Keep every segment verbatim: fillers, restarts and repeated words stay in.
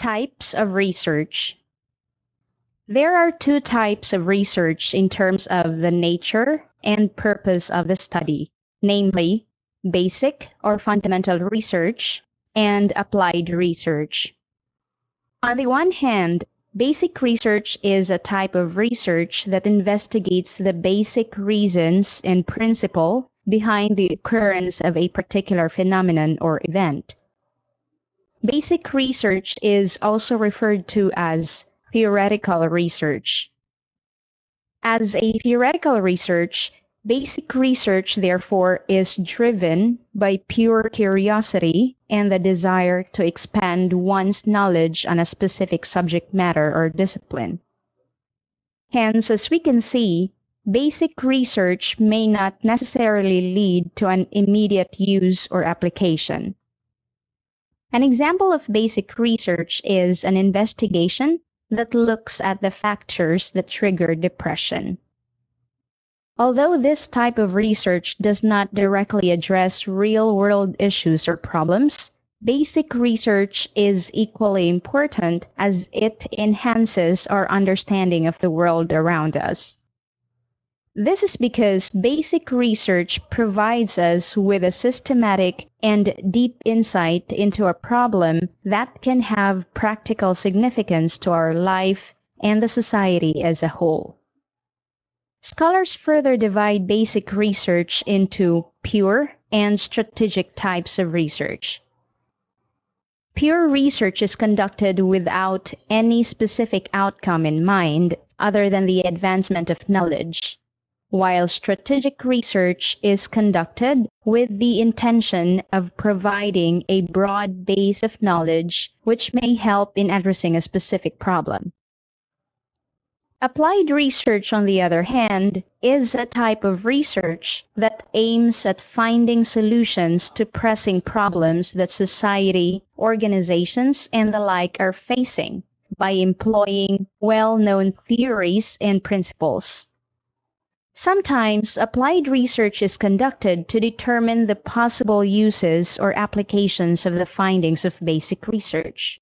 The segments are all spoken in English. Types of research. There are two types of research in terms of the nature and purpose of the study, namely basic or fundamental research and applied research. On the one hand, basic research is a type of research that investigates the basic reasons and principle behind the occurrence of a particular phenomenon or event. Basic research is also referred to as theoretical research. As a theoretical research, basic research, therefore, is driven by pure curiosity and the desire to expand one's knowledge on a specific subject matter or discipline. Hence, as we can see, basic research may not necessarily lead to an immediate use or application. An example of basic research is an investigation that looks at the factors that trigger depression. Although this type of research does not directly address real-world issues or problems, basic research is equally important as it enhances our understanding of the world around us. This is because basic research provides us with a systematic and deep insight into a problem that can have practical significance to our life and the society as a whole. Scholars further divide basic research into pure and strategic types of research. Pure research is conducted without any specific outcome in mind other than the advancement of knowledge, while strategic research is conducted with the intention of providing a broad base of knowledge which may help in addressing a specific problem. Applied research, on the other hand, is a type of research that aims at finding solutions to pressing problems that society, organizations, and the like are facing by employing well-known theories and principles. Sometimes, applied research is conducted to determine the possible uses or applications of the findings of basic research.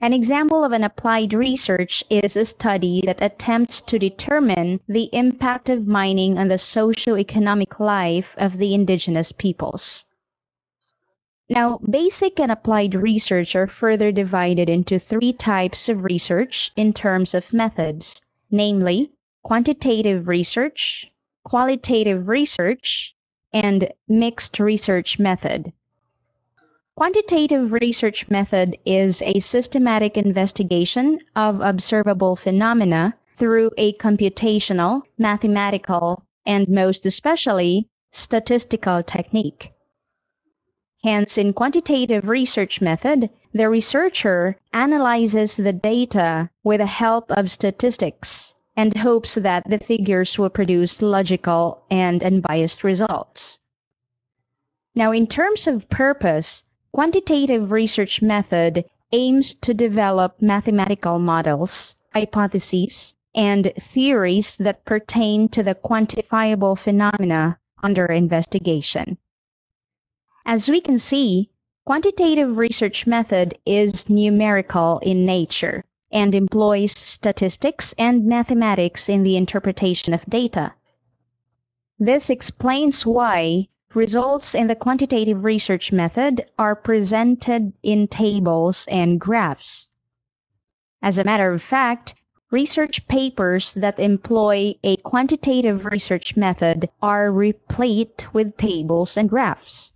An example of an applied research is a study that attempts to determine the impact of mining on the socio-economic life of the indigenous peoples. Now, basic and applied research are further divided into three types of research in terms of methods, namely quantitative research, qualitative research, and mixed research method. Quantitative research method is a systematic investigation of observable phenomena through a computational, mathematical, and most especially, statistical technique. Hence, in quantitative research method, the researcher analyzes the data with the help of statistics and hopes that the figures will produce logical and unbiased results. Now, in terms of purpose, quantitative research method aims to develop mathematical models, hypotheses, and theories that pertain to the quantifiable phenomena under investigation. As we can see, quantitative research method is numerical in nature and employs statistics and mathematics in the interpretation of data. This explains why results in the quantitative research method are presented in tables and graphs. As a matter of fact, research papers that employ a quantitative research method are replete with tables and graphs.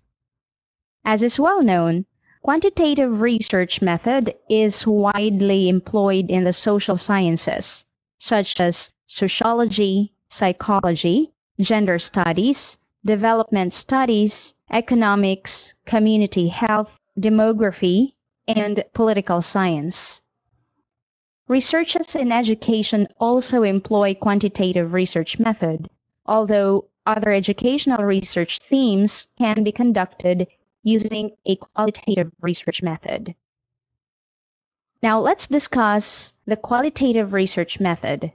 As is well known, quantitative research method is widely employed in the social sciences, such as sociology, psychology, gender studies, development studies, economics, community health, demography, and political science. Researchers in education also employ quantitative research method, although other educational research themes can be conducted using a qualitative research method. Now let's discuss the qualitative research method.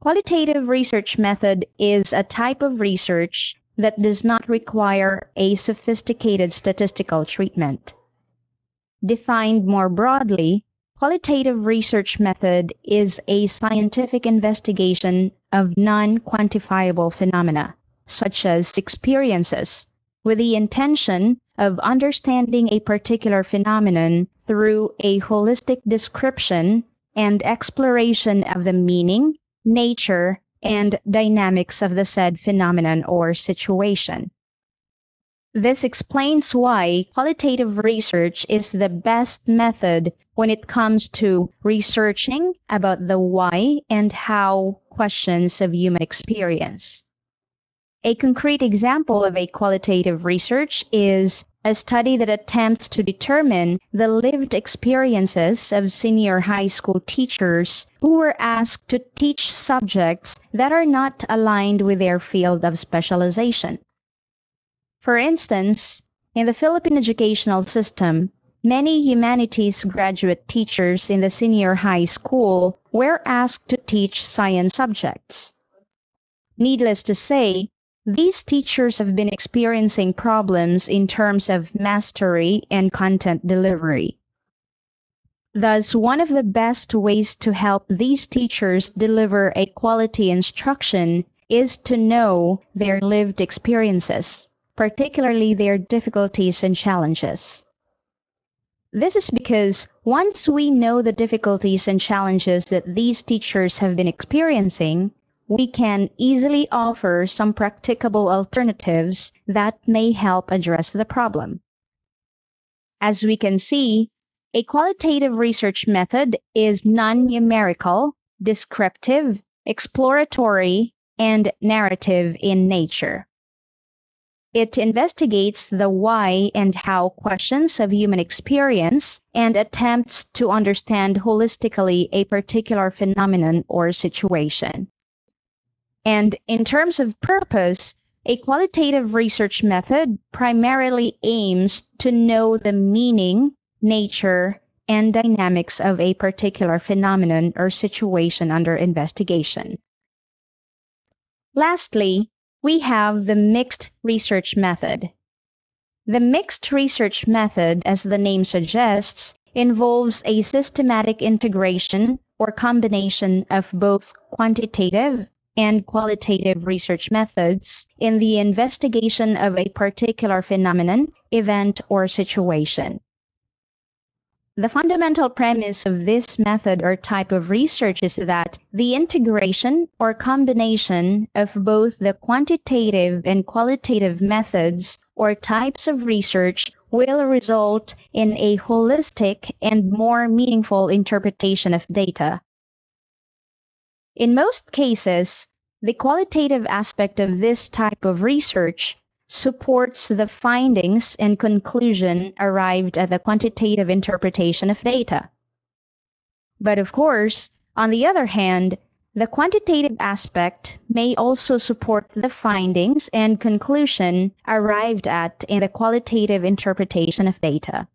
Qualitative research method is a type of research that does not require a sophisticated statistical treatment. Defined more broadly, qualitative research method is a scientific investigation of non-quantifiable phenomena, such as experiences, with the intention of understanding a particular phenomenon through a holistic description and exploration of the meaning, nature, and dynamics of the said phenomenon or situation. This explains why qualitative research is the best method when it comes to researching about the why and how questions of human experience. A concrete example of a qualitative research is a study that attempts to determine the lived experiences of senior high school teachers who were asked to teach subjects that are not aligned with their field of specialization. For instance, in the Philippine educational system, many humanities graduate teachers in the senior high school were asked to teach science subjects. Needless to say, these teachers have been experiencing problems in terms of mastery and content delivery. Thus, one of the best ways to help these teachers deliver a quality instruction is to know their lived experiences, particularly their difficulties and challenges. This is because once we know the difficulties and challenges that these teachers have been experiencing, we can easily offer some practicable alternatives that may help address the problem. As we can see, a qualitative research method is non-numerical, descriptive, exploratory, and narrative in nature. It investigates the why and how questions of human experience and attempts to understand holistically a particular phenomenon or situation. And in terms of purpose, a qualitative research method primarily aims to know the meaning, nature, and dynamics of a particular phenomenon or situation under investigation. Lastly, we have the mixed research method. The mixed research method, as the name suggests, involves a systematic integration or combination of both quantitative and qualitative research methods in the investigation of a particular phenomenon, event, or situation. The fundamental premise of this method or type of research is that the integration or combination of both the quantitative and qualitative methods or types of research will result in a holistic and more meaningful interpretation of data. In most cases, the qualitative aspect of this type of research supports the findings and conclusion arrived at the quantitative interpretation of data. But of course, on the other hand, the quantitative aspect may also support the findings and conclusion arrived at in the qualitative interpretation of data.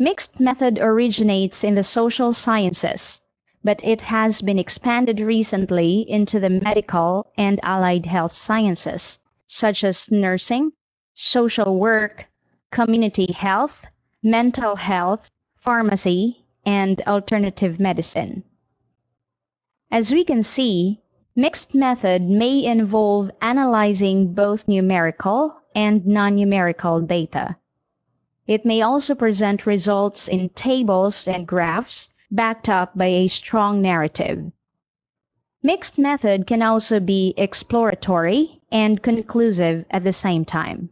Mixed method originates in the social sciences, but it has been expanded recently into the medical and allied health sciences, such as nursing, social work, community health, mental health, pharmacy, and alternative medicine. As we can see, mixed method may involve analyzing both numerical and non-numerical data. It may also present results in tables and graphs backed up by a strong narrative. Mixed method can also be exploratory and conclusive at the same time.